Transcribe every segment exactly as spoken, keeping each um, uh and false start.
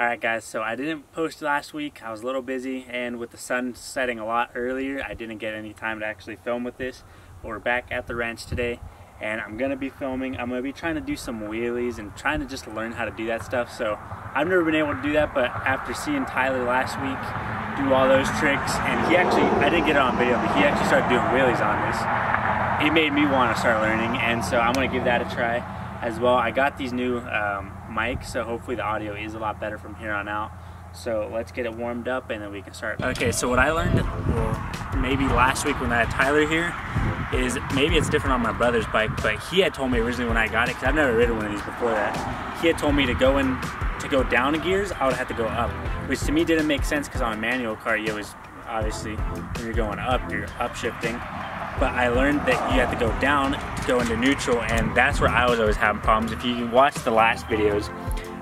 Alright guys, so I didn't post last week. I was a little busy, and with the sun setting a lot earlier, I didn't get any time to actually film with this. But we're back at the ranch today, and I'm going to be filming. I'm going to be trying to do some wheelies and trying to just learn how to do that stuff. So I've never been able to do that, but after seeing Tyler last week do all those tricks, and he actually, I didn't get it on video, but he actually started doing wheelies on this. It made me want to start learning, and so I'm going to give that a try as well. I got these new um, mics, so hopefully the audio is a lot better from here on out. So let's get it warmed up and then we can start. Okay, so what I learned, well, maybe last week when I had Tyler here, is maybe it's different on my brother's bike, but he had told me originally when I got it, because I've never ridden one of these before that, he had told me to go in, to go down in gears, I would have to go up, which to me didn't make sense because on a manual car, you always, obviously, when you're going up, you're upshifting. But I learned that you have to go down to go into neutral, and that's where I was always having problems. If you watch the last videos,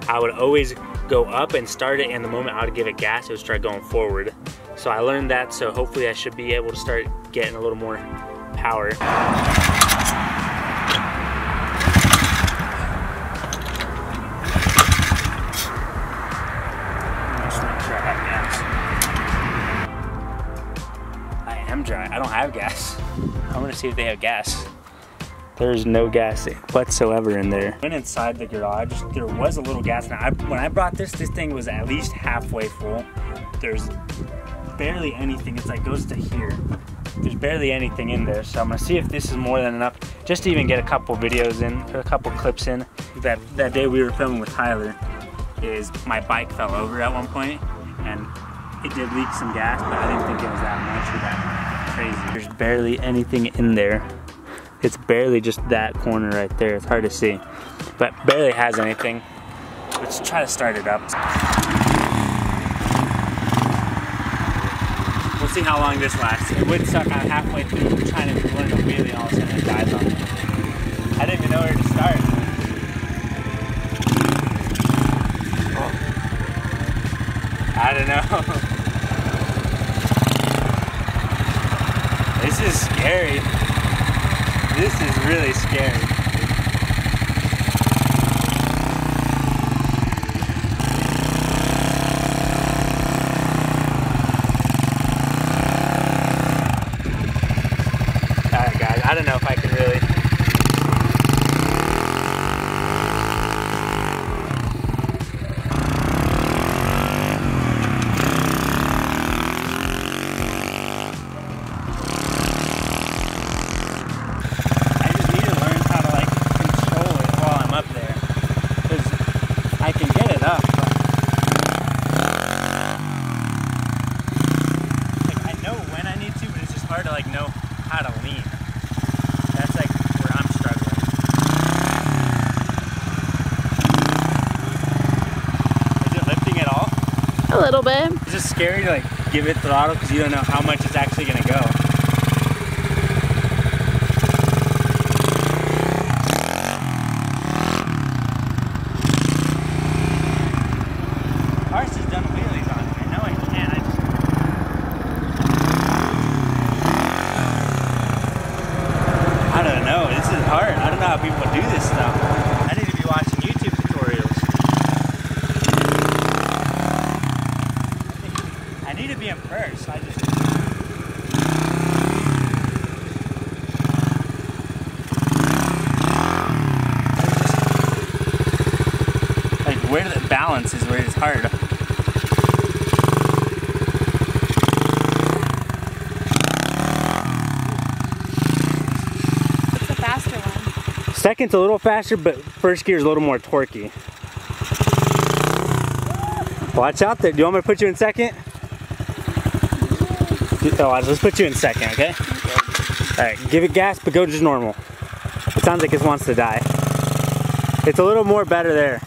I would always go up and start it, and the moment I would give it gas, it would start going forward. So I learned that, so hopefully I should be able to start getting a little more power. I am dry, I don't have gas. I'm gonna see if they have gas. There's no gas whatsoever in there. Went inside the garage, there was a little gas. Now, I, when I brought this, this thing was at least halfway full. There's barely anything, it's like goes to here. There's barely anything in there, so I'm gonna see if this is more than enough just to even get a couple videos in, or a couple clips in. That, that day we were filming with Tyler, is my bike fell over at one point, and it did leak some gas, but I didn't think it was that much or that crazy. There's barely anything in there. It's barely just that corner right there. It's hard to see, but barely has anything. Let's try to start it up. We'll see how long this lasts. It would suck on halfway through trying to learn a wheelie, all of a sudden it dies on me. I didn't even know where to start. Oh. I don't know. This is scary. This is really scary. Alright guys, I don't know if I can really... A little bit. It's just scary to like give it throttle because you don't know how much it's actually gonna go. Ours has done wheelies on it. I know I can. I just I don't know. This is hard. I don't know how people do this stuff. First, I just... like where the balance is where it's hard. It's a faster one. Second's a little faster, but first gear's a little more torquey. Watch out there. Do you want me to put you in second? Oh, let's put you in second, okay? okay? Alright, give it gas, but go just normal. It sounds like it wants to die. It's a little more better there.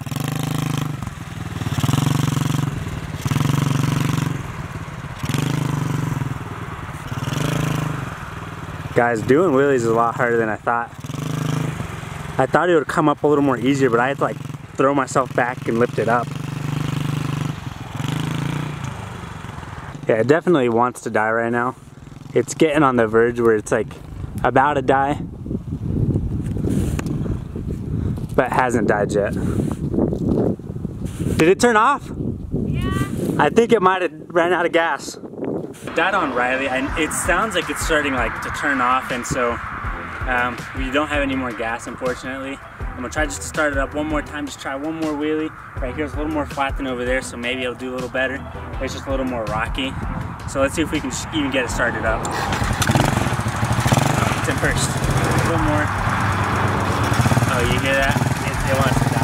Guys, doing wheelies is a lot harder than I thought. I thought it would come up a little more easier, but I had to like throw myself back and lift it up. Yeah, it definitely wants to die right now. It's getting on the verge where it's like about to die, but hasn't died yet. Did it turn off? I think it might have ran out of gas. That on Riley, I, it sounds like it's starting like to turn off, and so um, we don't have any more gas, unfortunately. I'm gonna try just to start it up one more time, just try one more wheelie. Right here, it's a little more flat than over there, so maybe it'll do a little better. It's just a little more rocky. So let's see if we can even get it started up. It's in first, a little more. Oh, you hear that? It, it wants to die.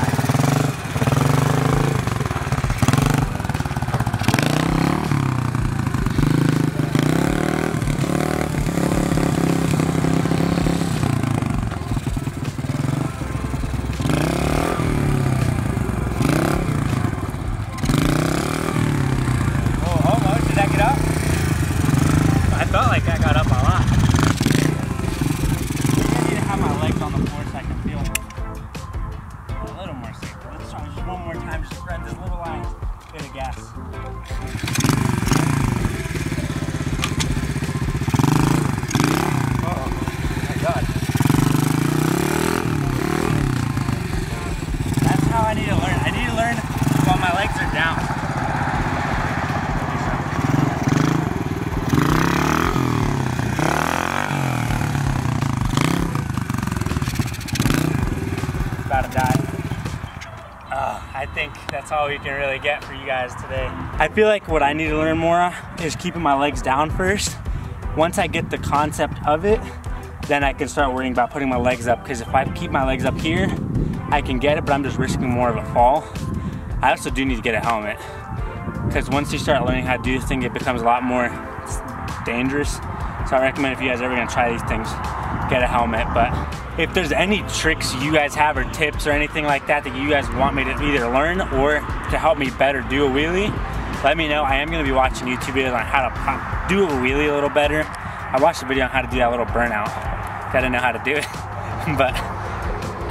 That's all we can really get for you guys today. I feel like what I need to learn more is keeping my legs down first. Once I get the concept of it, then I can start worrying about putting my legs up, because if I keep my legs up here, I can get it, but I'm just risking more of a fall. I also do need to get a helmet, because once you start learning how to do this thing, it becomes a lot more dangerous. So I recommend if you guys are ever gonna try these things, get a helmet. But if there's any tricks you guys have or tips or anything like that that you guys want me to either learn or to help me better do a wheelie, let me know. I am going to be watching YouTube videos on how to pop, do a wheelie a little better. I watched a video on how to do that little burnout. I didn't know how to do it, but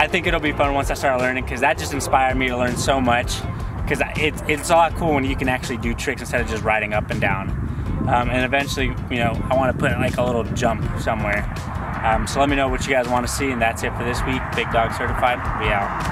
I think it'll be fun once I start learning, because that just inspired me to learn so much, because it's, it's a lot cool when you can actually do tricks instead of just riding up and down. Um, and eventually, you know, I want to put like a little jump somewhere. Um, so let me know what you guys want to see, and that's it for this week. Big Dawg Certified, we out.